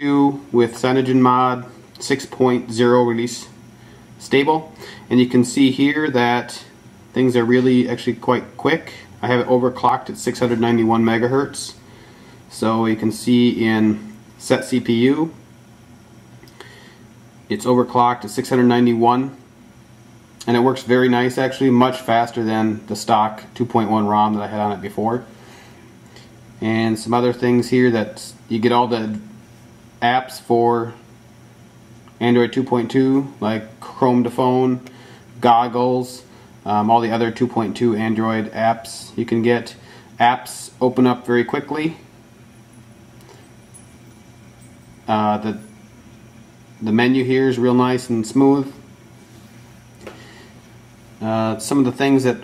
With Cyanogen Mod 6.0 release stable, and you can see here that things are really actually quite quick. I have it overclocked at 691 megahertz, so you can see in set CPU it's overclocked at 691 and it works very nice, actually much faster than the stock 2.1 ROM that I had on it before. And some other things here that you get all the apps for Android 2.2 like Chrome to phone, goggles, all the other 2.2 Android apps you can get. Apps open up very quickly. The menu here is real nice and smooth. Some of the things that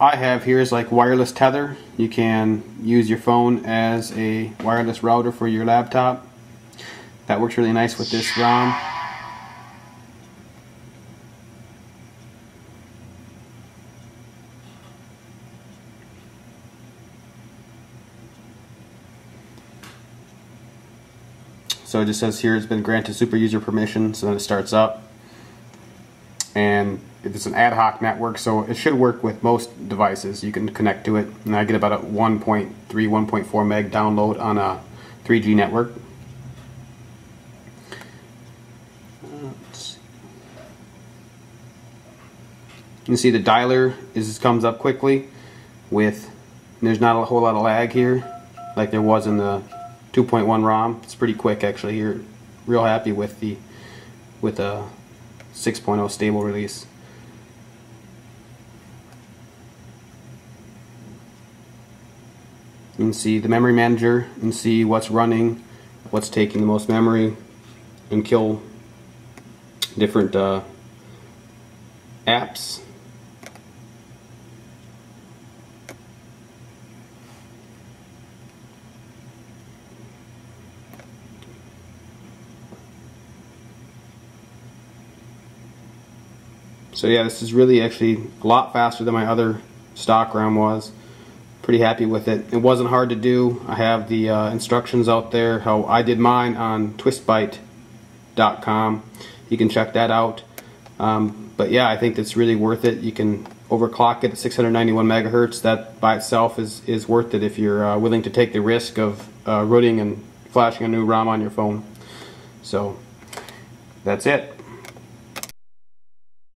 I have here is like wireless tether. You can use your phone as a wireless router for your laptop. That works really nice with this ROM. So it just says here it's been granted super user permission, so then it starts up. And it's an ad hoc network, so it should work with most devices. You can connect to it, and I get about a 1.3, 1.4 meg download on a 3G network. You can see the dialer comes up quickly with, and there's not a whole lot of lag here like there was in the 2.1 ROM. It's pretty quick actually here. Real happy with the 6.0 stable release. You can see the memory manager and see what's running, what's taking the most memory, and kill different apps. So yeah, this is really actually a lot faster than my other stock ROM was. Pretty happy with it. It wasn't hard to do. I have the instructions out there how I did mine on twistbyte.com. You can check that out. But yeah, I think that's really worth it. You can overclock it at 691 megahertz. That by itself is worth it if you're willing to take the risk of rooting and flashing a new ROM on your phone. So that's it.